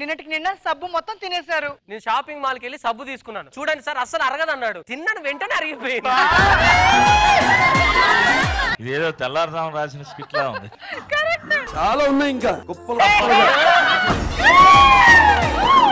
నిన్నటికి నిన్న సబ్బు మొత్తం తినేశారు. నేను షాపింగ్ మాల్ కి వెళ్లి సబ్బు తీసుకున్నాను. చూడండి సార్ అసలు అరగదన్నాడు. తిన్నాను వెంటనే అరిగిపోయింది. ఇదేదో తెల్లారుజాము రాసిన స్కిట్ లా ఉంది. కరెక్ట్. చాలా ఉన్నాయి ఇంకా. కుప్పలు కుప్పలు.